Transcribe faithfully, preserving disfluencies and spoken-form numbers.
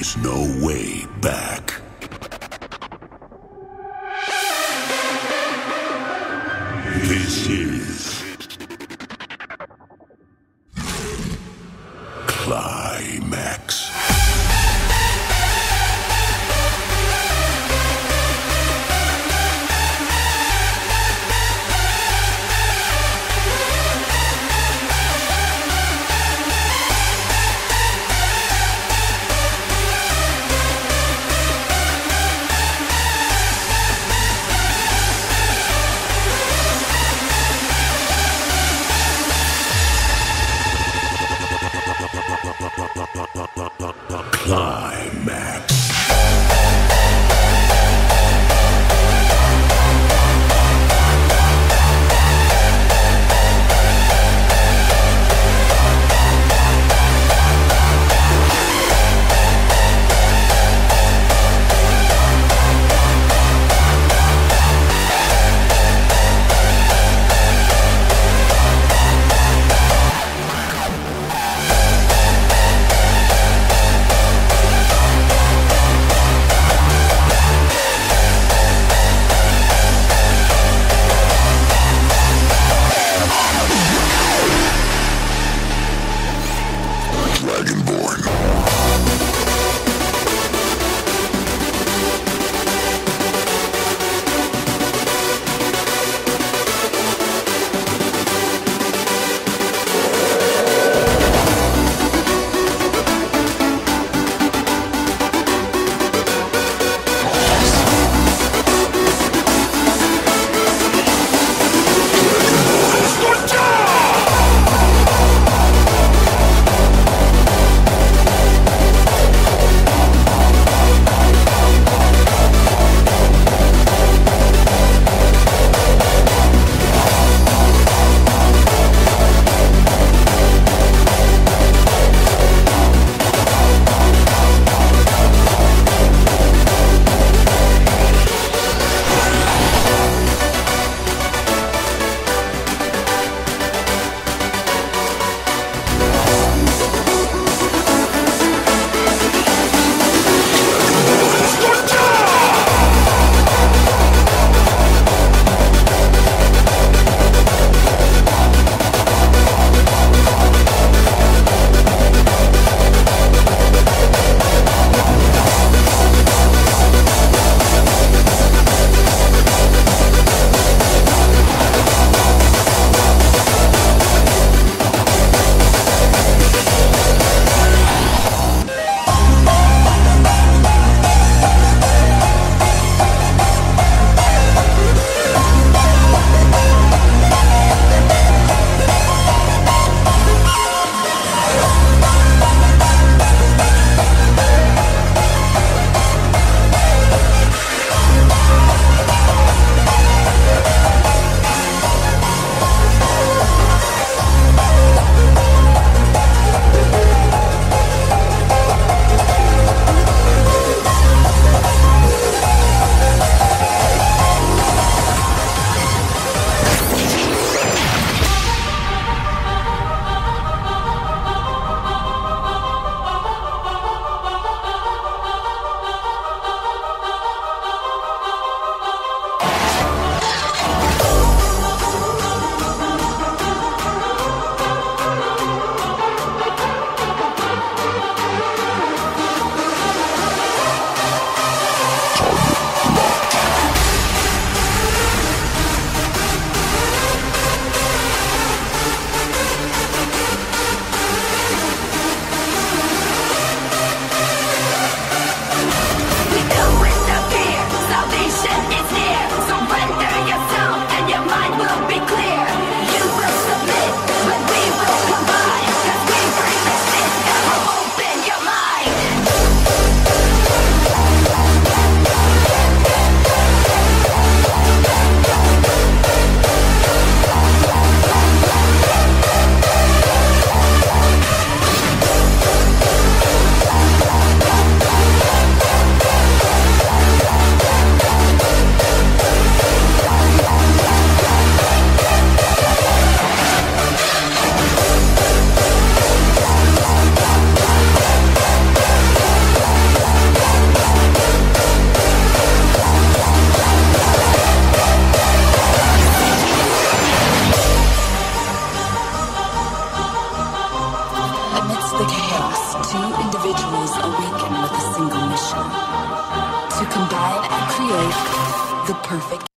is no way back. This is Climax. Blah, blah, blah, blah, blah, blah. create the perfect